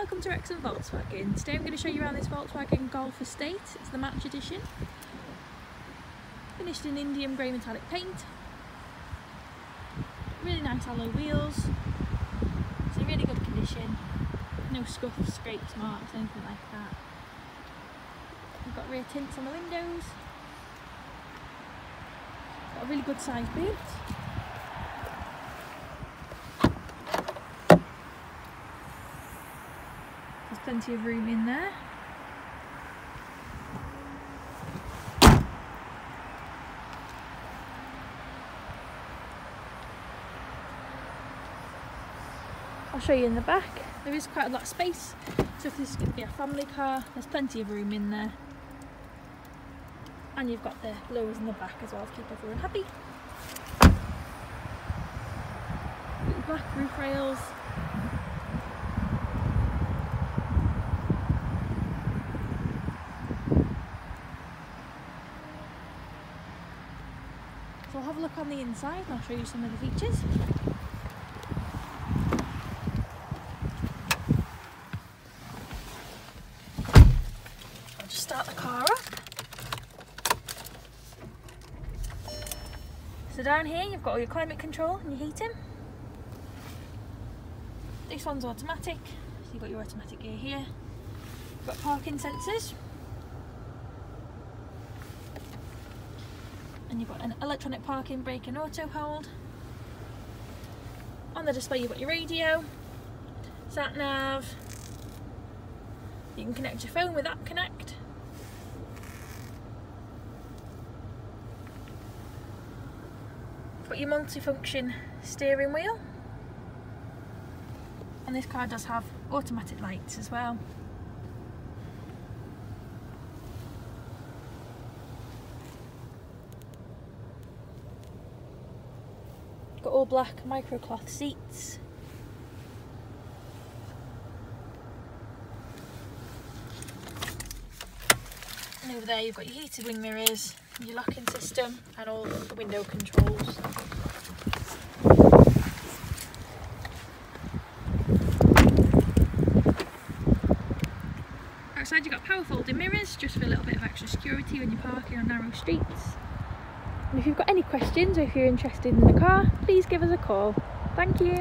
Welcome to Wrexham Volkswagen. Today I'm going to show you around this Volkswagen Golf estate. It's the match edition. Finished in Indium Grey metallic paint. Really nice alloy wheels. It's in really good condition. No scuffs, scrapes, marks, anything like that. We've got rear tints on the windows. Got a really good sized boot. There's plenty of room in there. I'll show you in the back. There is quite a lot of space, so if this is going to be a family car, there's plenty of room in there. And you've got the lowers in the back as well to keep everyone happy. Little black roof rails. So I'll have a look on the inside and I'll show you some of the features. I'll just start the car up. So down here you've got all your climate control and your heating. This one's automatic, so you've got your automatic gear here. You've got parking sensors. And you've got an electronic parking brake and auto hold. On the display you've got your radio, sat nav. You can connect your phone with App Connect. You've got your multi-function steering wheel. And this car does have automatic lights as well. Got all black microcloth seats. And over there you've got your heated wing mirrors, your locking system and all the window controls. Outside you've got power folding mirrors just for a little bit of extra security when you're parking on narrow streets. And if you've got any questions or if you're interested in the car, please give us a call. Thank you.